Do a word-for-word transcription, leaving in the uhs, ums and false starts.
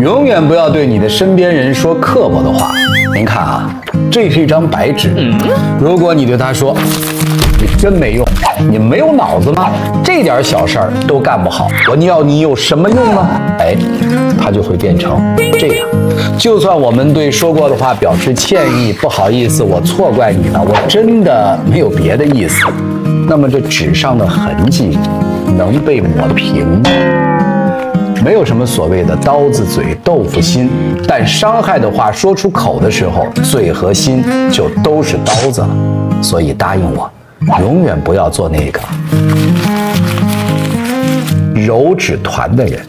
永远不要对你的身边人说刻薄的话。您看啊，这是一张白纸，如果你对他说你真没用，你没有脑子吗？这点小事儿都干不好，我要你有什么用呢？哎，它就会变成这样。就算我们对说过的话表示歉意，不好意思，我错怪你了，我真的没有别的意思。那么这纸上的痕迹能被抹平吗？ 没有什么所谓的刀子嘴豆腐心，但伤害的话说出口的时候，嘴和心就都是刀子了。所以答应我，永远不要做那个揉纸团的人。